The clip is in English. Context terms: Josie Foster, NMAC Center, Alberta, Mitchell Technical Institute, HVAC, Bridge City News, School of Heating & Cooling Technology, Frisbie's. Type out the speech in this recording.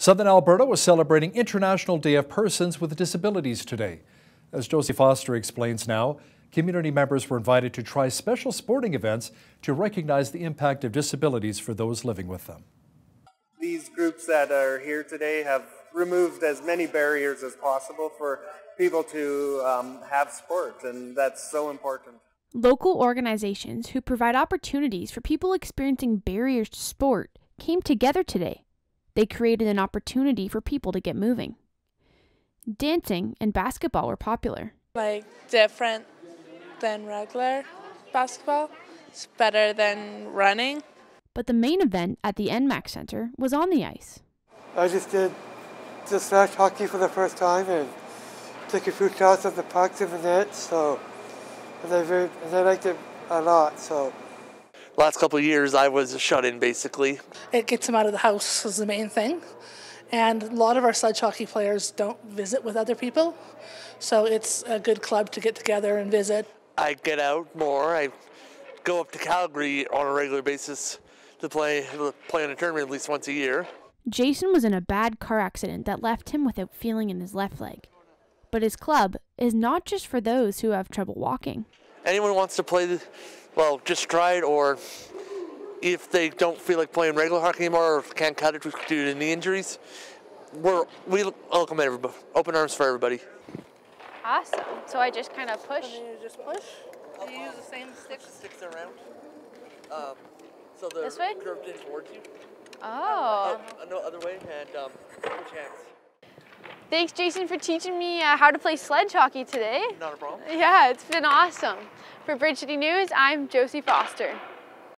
Southern Alberta was celebrating International Day of Persons with Disabilities today. As Josie Foster explains now, community members were invited to try special sporting events to recognize the impact of disabilities for those living with them. These groups that are here today have removed as many barriers as possible for people to have sport, and that's so important. Local organizations who provide opportunities for people experiencing barriers to sport came together today. They created an opportunity for people to get moving. Dancing and basketball were popular. Like different than regular basketball. It's better than running. But the main event at the NMAC Center was on the ice. I just did dispatch hockey for the first time and took a few shots at the pucks in the net, so and they liked it a lot. So last couple of years, I was shut in, basically. It gets them out of the house is the main thing. And a lot of our sledge hockey players don't visit with other people, so it's a good club to get together and visit. I get out more. I go up to Calgary on a regular basis to play in a tournament at least once a year. Jason was in a bad car accident that left him without feeling in his left leg. But his club is not just for those who have trouble walking. Anyone wants to play, well, just try it, or if they don't feel like playing regular hockey anymore or can't cut it due to knee injuries, we welcome everybody, open arms for everybody. Awesome. So I just kind of push? And then you just push? Do you use the same sticks? Sticks around. So they're curved in towards you. Oh. No other way, and push hands. Thanks, Jason, for teaching me how to play sledge hockey today. Not a problem. Yeah, it's been awesome. For Bridge City News, I'm Josie Foster.